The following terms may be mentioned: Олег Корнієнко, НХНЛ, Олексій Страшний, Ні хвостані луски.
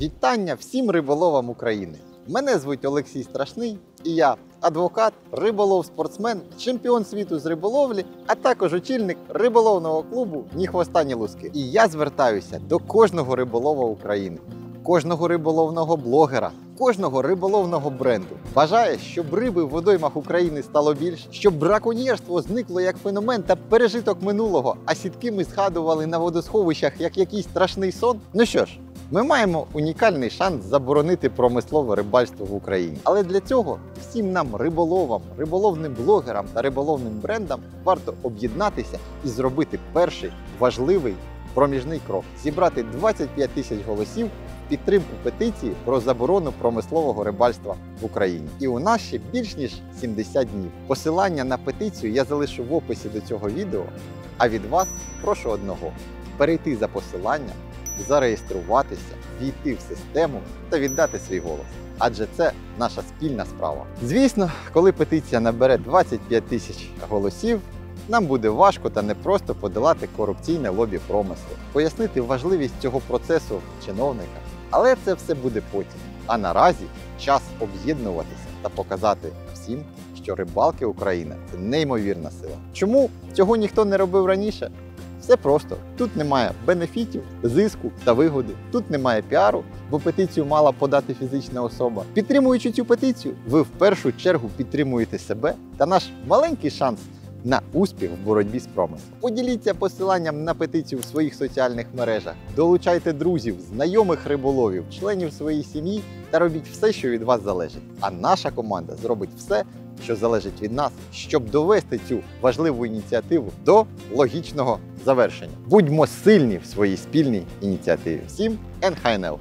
Вітання всім риболовам України! Мене звуть Олексій Страшний і я адвокат, риболов-спортсмен, чемпіон світу з риболовлі, а також очільник риболовного клубу «Ні хвостані луски». І я звертаюся до кожного риболова України, кожного риболовного блогера, кожного риболовного бренду. Бажаю, щоб риби в водоймах України стало більше, щоб браконьєрство зникло як феномен та пережиток минулого, а сітки ми згадували на водосховищах як якийсь страшний сон. Ну що ж, ми маємо унікальний шанс заборонити промислове рибальство в Україні. Але для цього всім нам, риболовам, риболовним блогерам та риболовним брендам, варто об'єднатися і зробити перший важливий проміжний крок – зібрати 25 тисяч голосів в підтримку петиції про заборону промислового рибальства в Україні. І у нас ще більш ніж 70 днів. Посилання на петицію я залишу в описі до цього відео, а від вас прошу одного – перейти за посиланням, зареєструватися, війти в систему та віддати свій голос. Адже це наша спільна справа. Звісно, коли петиція набере 25 тисяч голосів, нам буде важко та непросто подолати корупційне лобі промислу, пояснити важливість цього процесу чиновникам. Але це все буде потім. А наразі час об'єднуватися та показати всім, що рибалки України – це неймовірна сила. Чому цього ніхто не робив раніше? Все просто. Тут немає бенефітів, зиску та вигоди. Тут немає піару, бо петицію мала подати фізична особа. Підтримуючи цю петицію, ви в першу чергу підтримуєте себе та наш маленький шанс на успіх в боротьбі з промислом. Поділіться посиланням на петицію в своїх соціальних мережах, долучайте друзів, знайомих риболовів, членів своєї сім'ї та робіть все, що від вас залежить. А наша команда зробить все, що залежить від нас, щоб довести цю важливу ініціативу до логічного завершення. Будьмо сильні в своїй спільній ініціативі. Всім НХНЛ!